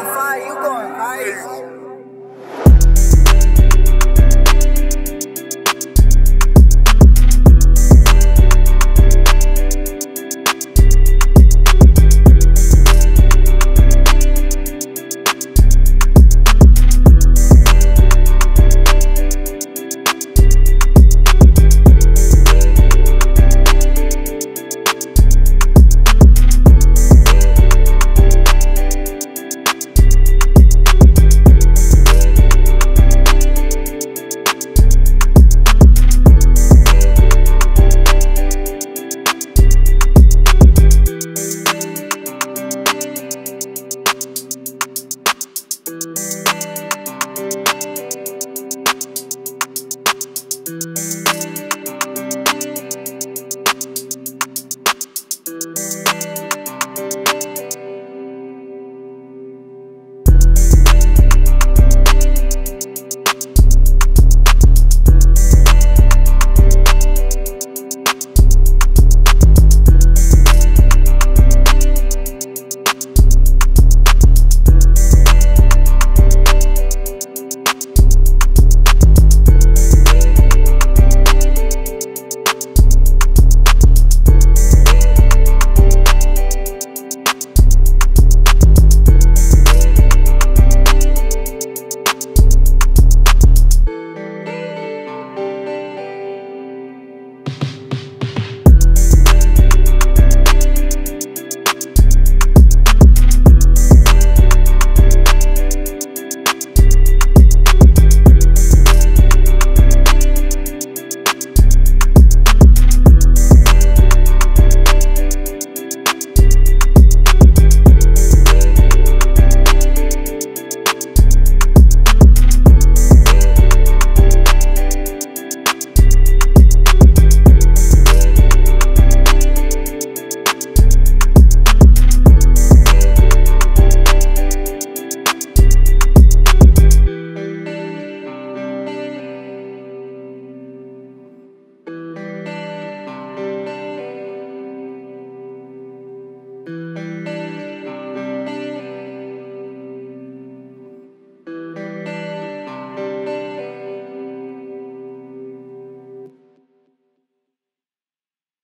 on fire, you going crazy.